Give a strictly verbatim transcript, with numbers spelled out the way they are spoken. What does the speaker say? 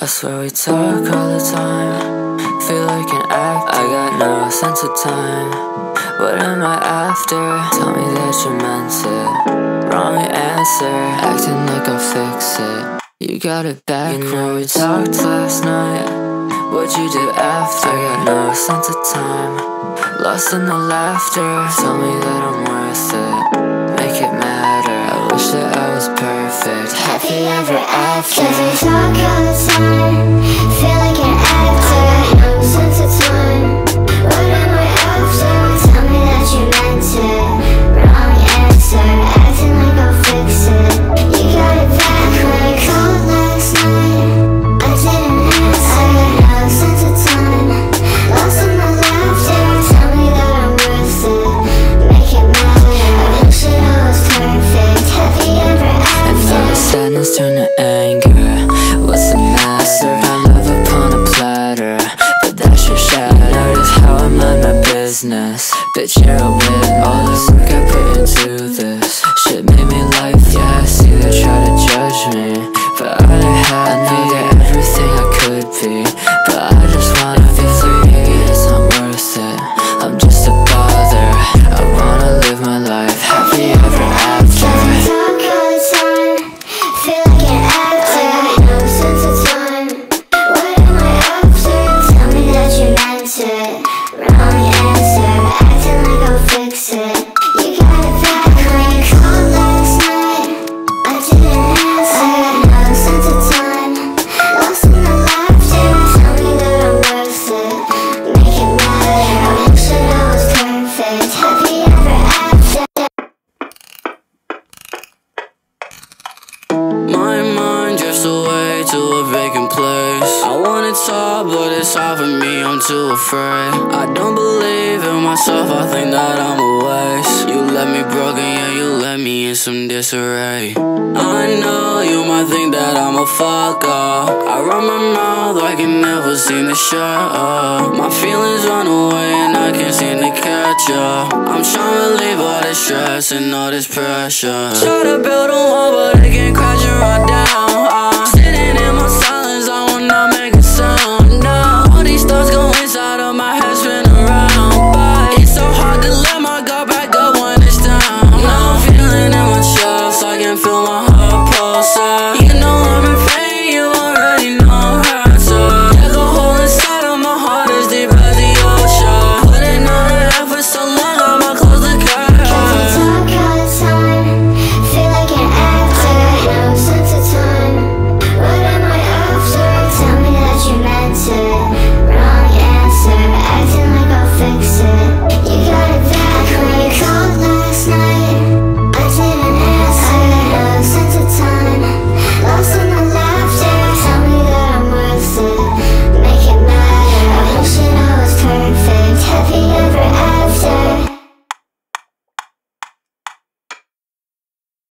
I swear we talk all the time, feel like an actor. I got no sense of time, what am I after? Tell me that you meant it, wrong answer. Acting like I'll fix it, you got it backwards. You know we talked last night, what you did after? I got no sense of time, lost in the laughter. Tell me that I'm worth it, make it matter. I wish that I was perfect, happy ever after. Cause we talk all the time, feel like an actor. I got no sense of time, what am I after? Tell me that you meant it, wrong answer. Acting like I'll fix it, you got it back. When I called last night, I didn't answer. I got no sense of time, lost in my laughter. Tell me that I'm worth it, make it matter. I wish it all was perfect, happy ever after. And though sadness turned to anger, what's the matter? I love upon a platter, but that should shatter. Notice how I mind my business, bitch you're a witness. All this work I put into this shit made me life. Yeah, I see they try to judge me, but I don't have me. I know they're everything I could be, but I just wanna be free. It's not worth it, I'm just a bother. I wanna live my life, happy ever after. Talk all the time, feel like an actor. I got no sense of time, what am I after? Tell me that you meant it, wrong answer. Acting like I'll fix it, you got it back. When you called last night, I didn't answer. I got no sense of time, lost in the laughter. Tell me that I'm worth it, make it matter. I wish that I was perfect, happy ever after. My mind drifts away to a vacant place. I want it all, but it's all for me, I'm too afraid. I don't believe in myself, I think that I'm a waste. You left me broken, yeah, you left me in some disarray. I know you might think that I'm a fuck up. I run my mouth, I can never seem to shut up. My feelings run away and I can't seem to catch up. I'm trying to leave all this stress and all this pressure. Try to build a wall, but it can crash you right down.